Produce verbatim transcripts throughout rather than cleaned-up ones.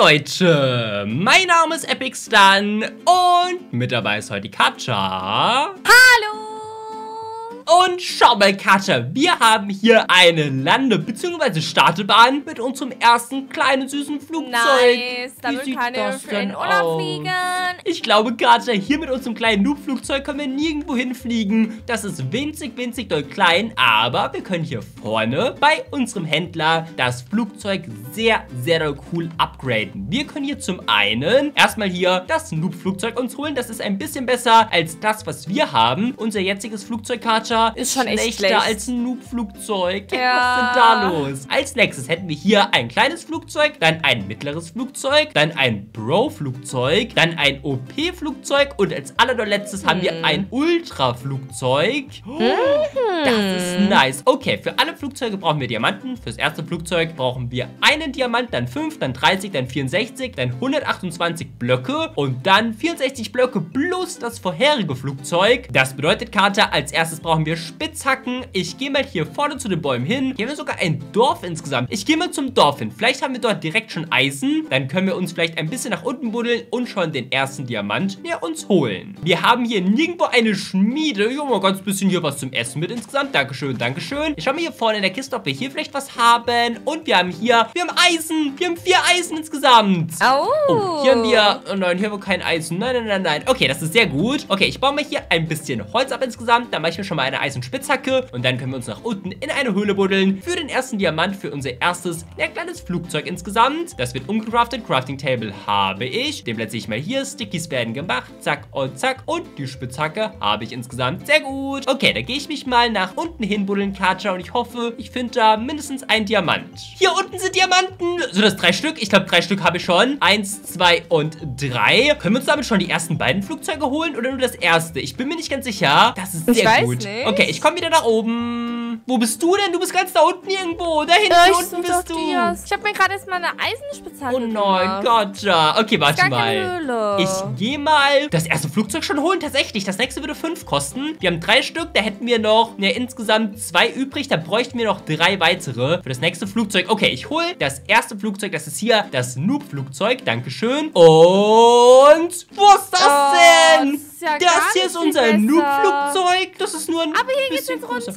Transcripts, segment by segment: Leute, mein Name ist EpicStan und mit dabei ist heute Katja. Hallo! Und schau mal Katja, wir haben hier eine Lande- bzw. Startebahn mit unserem ersten kleinen süßen Flugzeug. Nice, damit kann ich für den Urlaub fliegen. Ich glaube Katja, hier mit unserem kleinen Noob-Flugzeug können wir nirgendwo hinfliegen. Das ist winzig, winzig doll klein, aber wir können hier vorne bei unserem Händler das Flugzeug sehr, sehr doll cool upgraden. Wir können hier zum einen erstmal hier das Noob-Flugzeug uns holen. Das ist ein bisschen besser als das, was wir haben. Unser jetziges Flugzeug, Katja, ist schon echt schlechter als ein Noob-Flugzeug. Ja. Was ist denn da los? Als nächstes hätten wir hier ein kleines Flugzeug, dann ein mittleres Flugzeug, dann ein Bro-Flugzeug, dann ein O P P-Flugzeug und als allerletztes hm. haben wir ein Ultra-Flugzeug. Oh, hm. Das ist nice. Okay, für alle Flugzeuge brauchen wir Diamanten. Fürs erste Flugzeug brauchen wir einen Diamant, dann fünf, dann dreißig, dann vierundsechzig, dann hundertachtundzwanzig Blöcke und dann vierundsechzig Blöcke plus das vorherige Flugzeug. Das bedeutet, Katja, als erstes brauchen wir Spitzhacken. Ich gehe mal hier vorne zu den Bäumen hin. Hier haben wir sogar ein Dorf insgesamt. Ich gehe mal zum Dorf hin. Vielleicht haben wir dort direkt schon Eisen. Dann können wir uns vielleicht ein bisschen nach unten buddeln und schon den ersten Diamant mehr uns holen. Wir haben hier nirgendwo eine Schmiede. Ich habe mal ganz bisschen hier was zum Essen mit insgesamt. Dankeschön, Dankeschön. Ich schaue mal hier vorne in der Kiste, ob wir hier vielleicht was haben. Und wir haben hier, wir haben Eisen. Wir haben vier Eisen insgesamt. Oh. Oh, hier haben wir, oh nein, hier haben wir kein Eisen. Nein, nein, nein, nein. Okay, das ist sehr gut. Okay, ich baue mal hier ein bisschen Holz ab insgesamt. Dann mache ich mir schon mal eine Eisenspitzhacke. Und dann können wir uns nach unten in eine Höhle buddeln für den ersten Diamant, für unser erstes, ja, kleines Flugzeug insgesamt. Das wird umgecraftet. Crafting Table habe ich. Den setze ich mal hier. Sticky werden gemacht. Zack und zack. Und die Spitzhacke habe ich insgesamt. Sehr gut. Okay, da gehe ich mich mal nach unten hin buddeln, Katja. Und ich hoffe, ich finde da mindestens einen Diamant. Hier unten sind Diamanten. So, das drei Stück. Ich glaube, drei Stück habe ich schon. Eins, zwei und drei. Können wir uns damit schon die ersten beiden Flugzeuge holen oder nur das erste? Ich bin mir nicht ganz sicher. Das ist sehr gut. Nicht. Okay, ich komme wieder nach oben. Wo bist du denn? Du bist ganz da unten irgendwo. Da hinten äh, unten bist du. Dias. Ich habe mir gerade erstmal eine Eisenspitzhacke gemacht. Oh nein, Katja. Okay, warte mal. Ich gehe mal das erste Flugzeug schon holen, tatsächlich. Das nächste würde fünf kosten. Wir haben drei Stück, da hätten wir noch, ne, insgesamt zwei übrig. Da bräuchten wir noch drei weitere für das nächste Flugzeug. Okay, ich hole das erste Flugzeug. Das ist hier das Noob-Flugzeug. Dankeschön. Und wo ist das oh, denn? Das, ist ja das hier ist unser Noob-Flugzeug. Das ist nur ein Aber hier geht's runter. Größer.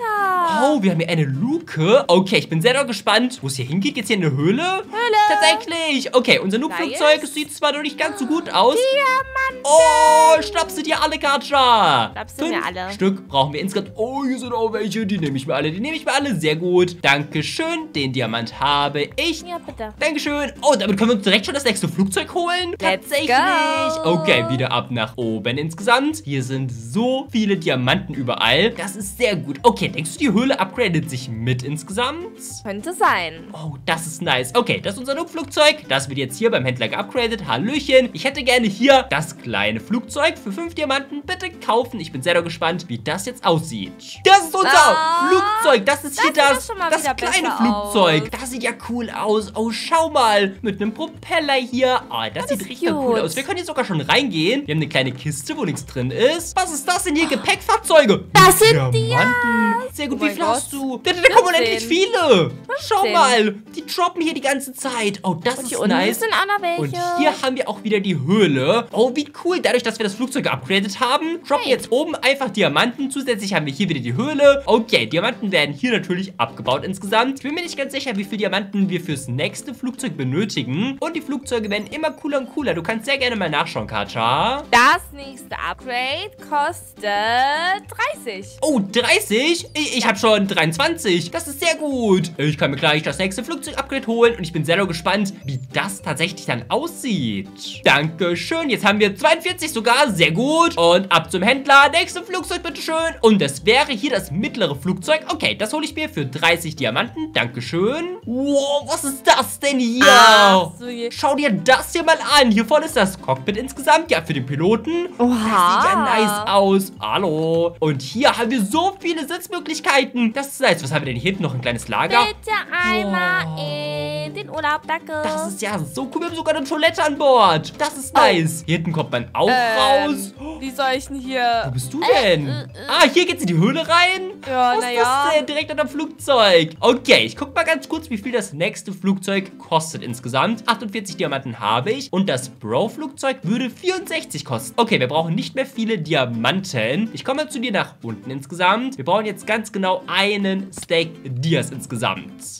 Oh, wir haben hier eine Luke. Okay, ich bin sehr doll gespannt, wo es hier hingeht. Geht's hier in eine Höhle? Höhle. Tatsächlich. Okay, unser Noob-Flugzeug sieht zwar noch nicht ganz so gut aus. Diamanten. Oh, schnappst du dir alle, Katja? Schnappst du mir alle? Stück brauchen wir insgesamt. Oh, hier sind auch welche. Die nehme ich mir alle. Die nehme ich mir alle. Sehr gut. Dankeschön. Den Diamant habe ich. Ja, bitte. Dankeschön. Oh, damit können wir uns direkt schon das nächste Flugzeug holen. Let's Tatsächlich. Go. Okay, wieder ab nach oben insgesamt. Hier sind so viele Diamanten überall. Das ist sehr gut. Okay, denkst du, die Höhle upgradet sich mit insgesamt? Könnte sein. Oh, das ist nice. Okay, das ist unser Noob-Flugzeug. Das wird jetzt hier beim Händler geupgradet. Hallöchen. Ich hätte gerne hier das kleine Flugzeug für fünf Diamanten. Bitte kaufen. Ich bin sehr gespannt, wie das jetzt aussieht. Das ist unser ah, Flugzeug. Das ist das hier das, das, das kleine Flugzeug. Aus. Das sieht ja cool aus. Oh, schau mal. Mit einem Propeller hier. Oh, das, das sieht richtig cute. cool aus. Wir können hier sogar schon reingehen. Wir haben eine kleine Kiste, wo nichts drin ist. Was ist das denn hier? Gepäckfahrzeuge. Das sind Diamanten. Sehr gut. Oh, wie viel hast du? Da, da, da kommen unendlich viele. Schau mal. Die droppen hier die ganze Zeit. Oh, das Und ist hier nice. Sind Und hier haben wir auch wieder die Höhle. Oh, wie cool. Dadurch, dass wir das Flugzeug upgradet haben, droppen hey. jetzt oben einfach Diamanten. Zusätzlich haben wir hier wieder die Höhle. Okay, Diamanten werden hier natürlich abgebaut insgesamt. Ich bin mir nicht ganz sicher, wie viele Diamanten wir fürs nächste Flugzeug benötigen. Und die Flugzeuge werden immer cooler und cooler. Du kannst sehr gerne mal nachschauen, Katja. Das nächste Upgrade kostet dreißig. Oh, dreißig? Ich, ich habe schon dreiundzwanzig. Das ist sehr gut. Ich kann mir gleich das nächste Flugzeug-Upgrade holen. Und ich bin sehr gespannt, wie das tatsächlich dann aussieht. Dankeschön. Jetzt haben wir zweiundvierzig sogar. Sehr gut. Und ab zum Händler. Nächste Flugzeug, bitteschön. Und das wäre hier das mittlere Flugzeug. Okay, das hole ich mir für dreißig Diamanten. Dankeschön. Wow, was ist das denn hier? Ah, so Schau dir das hier mal an. Hier vorne ist das Cockpit insgesamt. Ja, für den Piloten. Oha. Das sieht ja nice aus. Hallo. Und hier haben wir so viele Sitzmöglichkeiten. Das ist nice. Was haben wir denn hier hinten? Noch ein kleines Lager. Bitte einmal wow. in. gehen, den Urlaub, danke. Das ist ja so cool, wir haben sogar eine Toilette an Bord. Das ist nice. Oh. Hier hinten kommt man auch ähm, raus. Wie soll ich denn hier... Wo bist du denn? Äh, äh, ah, hier geht's in die Höhle rein. Ja, naja. Was na ist ja. denn? Direkt an dem Flugzeug. Okay, ich guck mal ganz kurz, wie viel das nächste Flugzeug kostet insgesamt. achtundvierzig Diamanten habe ich. Und das Bro-Flugzeug würde vierundsechzig kosten. Okay, wir brauchen nicht mehr viele Diamanten. Ich komme zu dir nach unten insgesamt. Wir brauchen jetzt ganz genau einen Stack Dias insgesamt.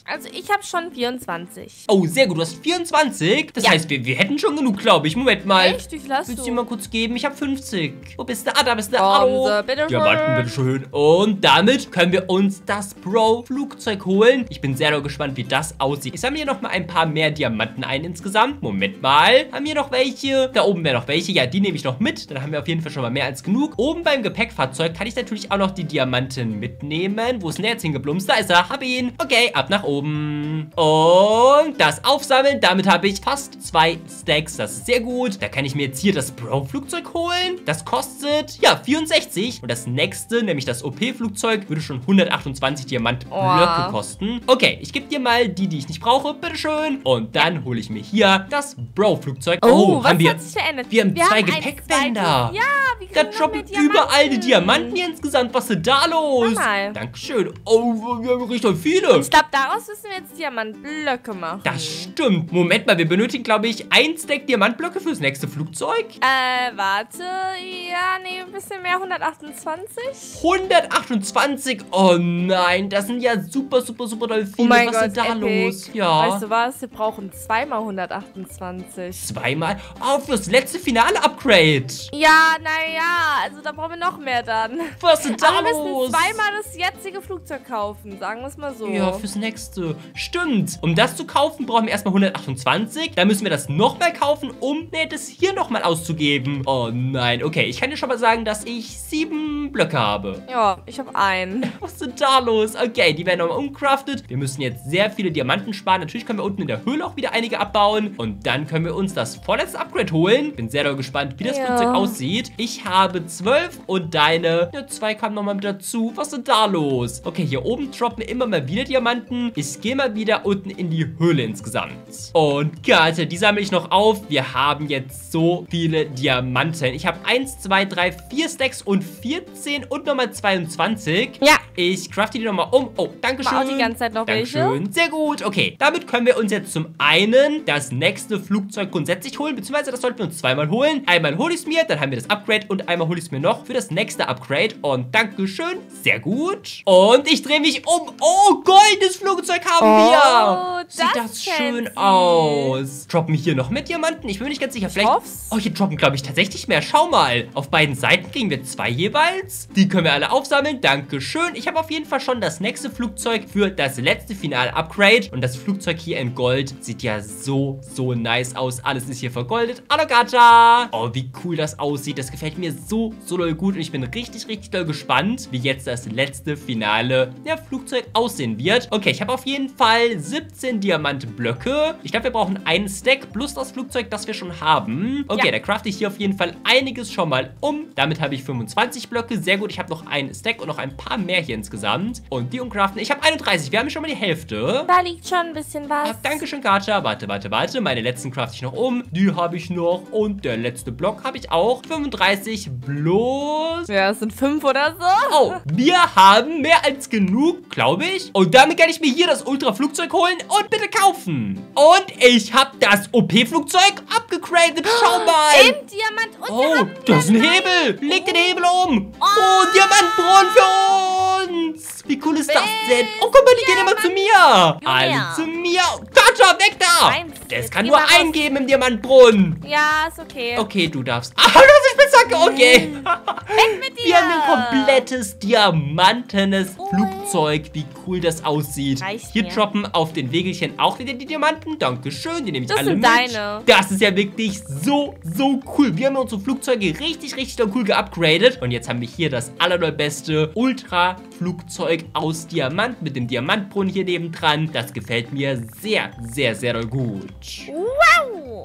Also ich habe schon vierundzwanzig. Oh, sehr gut. Du hast vierundzwanzig? Das ja. heißt, wir, wir hätten schon genug, glaube ich. Moment mal. Echt? Wie viel hast du? Willst du mir mal kurz geben? Ich habe fünfzig. Wo bist du? Ah, da bist du. Hallo. Diamanten, bitteschön. Und damit können wir uns das Bro-Flugzeug holen. Ich bin sehr gespannt, wie das aussieht. Ich sammle hier nochmal ein paar mehr Diamanten ein insgesamt. Moment mal. Haben hier noch welche? Da oben wäre noch welche. Ja, die nehme ich noch mit. Dann haben wir auf jeden Fall schon mal mehr als genug. Oben beim Gepäckfahrzeug kann ich natürlich auch noch die Diamanten mitnehmen. Wo ist denn der jetzt hingeblumst? Da ist er. Hab ihn. Okay, ab nach oben. Und das Aufsammeln. Damit habe ich fast zwei Stacks. Das ist sehr gut. Da kann ich mir jetzt hier das Bro-Flugzeug holen. Das kostet, ja, vierundsechzig. Und das nächste, nämlich das O P-Flugzeug, würde schon hundertachtundzwanzig Diamantblöcke oh. kosten. Okay, ich gebe dir mal die, die ich nicht brauche. Bitteschön. Und dann hole ich mir hier das Bro-Flugzeug. Oh, oh, was haben wir? Hat sich verändert? Wir haben wir zwei haben Gepäckbänder. Ja, wir Da droppen überall die Diamanten hier insgesamt. Was ist denn da los? Mal. Dankeschön. Oh, wir haben richtig viele. Und ich glaube, daraus müssen wir jetzt Diamantblöcke machen. Das stimmt. Moment mal, wir benötigen, glaube ich, ein Stack Diamantblöcke fürs nächste Flugzeug. Äh, warte. Ja, nee, ein bisschen mehr. hundertachtundzwanzig. hundertachtundzwanzig? Oh nein, das sind ja super, super, super doll viele. Oh mein was Gott, ist denn da epic. Los? Ja. Weißt du was? Wir brauchen zweimal hundertachtundzwanzig. Zweimal? Oh, fürs letzte finale Upgrade. Ja, naja. Also da brauchen wir noch mehr dann. Was ist denn da los? Wir müssen zweimal das jetzige Flugzeug kaufen. Sagen wir es mal so. Ja, fürs nächste. Stimmt. Um das zu kaufen, brauchen wir erstmal hundertachtundzwanzig. Dann müssen wir das nochmal kaufen, um nee, das hier nochmal auszugeben. Oh nein. Okay, ich kann dir schon mal sagen, dass ich sieben Blöcke habe. Ja, ich habe einen. Was ist denn da los? Okay, die werden nochmal umcraftet. Wir müssen jetzt sehr viele Diamanten sparen. Natürlich können wir unten in der Höhle auch wieder einige abbauen. Und dann können wir uns das vorletzte Upgrade holen. Bin sehr doll gespannt, wie das ja. Flugzeug aussieht. Ich habe zwölf und deine. Ja, zwei kamen nochmal mit dazu. Was ist denn da los? Okay, hier oben droppen immer mal wieder Diamanten. Ich gehe mal wieder unten in die Höhle insgesamt. Und Karte, die sammle ich noch auf. Wir haben jetzt so viele Diamanten. Ich habe eins, zwei, drei, vier Stacks und vierzehn und nochmal zweiundzwanzig. Ja. Ich crafte die nochmal um. Oh, danke schön. War auch die ganze Zeit noch Dankeschön. Welche? Sehr gut. Okay, damit können wir uns jetzt zum einen das nächste Flugzeug grundsätzlich holen, beziehungsweise das sollten wir uns zweimal holen. Einmal hole ich es mir, dann haben wir das Upgrade und einmal hole ich es mir noch für das nächste Upgrade. Und Dankeschön. Sehr gut. Und ich drehe mich um. Oh, goldenes Flugzeug haben oh, wir. Sieht das, das schön Sie. aus. Droppen hier noch mit Diamanten? Ich bin mir nicht ganz sicher. Vielleicht. Oh, hier droppen, glaube ich, tatsächlich mehr. Schau mal. Auf beiden Seiten kriegen wir zwei jeweils. Die können wir alle aufsammeln. Dankeschön. Ich habe auf jeden Fall schon das nächste Flugzeug für das letzte finale Upgrade. Und das Flugzeug hier in Gold sieht ja so, so nice aus. Alles ist hier vergoldet. Hallo, Gacha. Oh, wie cool das aussieht. Das gefällt mir so, so doll gut. Und ich bin richtig, richtig doll gespannt, wie jetzt das letzte finale ja, Flugzeug aussehen wird. Okay, ich habe auf jeden Fall siebzehn Diamantblöcke. Ich glaube, wir brauchen einen Stack plus das Flugzeug, das wir schon haben. Okay, ja. da crafte ich hier auf jeden Fall einiges schon mal um. Damit habe ich fünfundzwanzig Blöcke. Sehr gut, ich habe noch einen Stack und noch ein paar mehr hier insgesamt. Und die umcraften. Ich habe einunddreißig. Wir haben schon mal die Hälfte. Da liegt schon ein bisschen was. Ah, Dankeschön, Gacha. Warte, warte, warte. Meine letzten crafte ich noch um. Die habe ich noch. Und der letzte Block habe ich auch. fünfunddreißig bloß. Ja, es sind fünf oder so. Oh, wir haben mehr als genug, glaube ich. Und damit kann ich mir hier das Ultra-Flugzeug holen und bitte kaufen. Und ich habe das O P-Flugzeug abgegradet. Schau mal. Im Diamant. Und oh, wir haben das ist ein Hebel. Leg den Hebel um. Oh, oh Diamantbrunnen für uns. Wie cool ist das denn? Oh, guck mal, die gehen immer zu mir. Alle zu mir. Gacha, weg da. Das kann nur einen geben im Diamantbrunnen. Ja, ist okay. Okay, du darfst. Ah, du hast eine Spitzhacke. Okay. Weg mit dir. Wir haben ein komplettes diamantenes Flugzeug. Wie cool das aussieht. Hier droppen auf den Wegelchen auch wieder die Diamanten. Dankeschön, die nehme ich alle mit. Das sind deine. Das ist ja wirklich so, so cool. Wir haben unsere Flugzeuge richtig, richtig cool geupgradet. Und jetzt haben wir hier das allerneueste Ultra-Flugzeug aus Diamant mit dem Diamantbrunnen hier nebendran. Das gefällt mir sehr, sehr, sehr gut. Wow!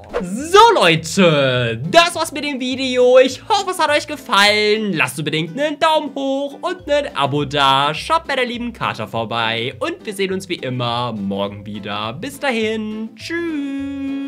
So Leute, das war's mit dem Video. Ich hoffe, es hat euch gefallen. Lasst unbedingt einen Daumen hoch und ein Abo da. Schaut bei der lieben Kata vorbei. Und wir sehen uns wie immer morgen wieder. Bis dahin. Tschüss.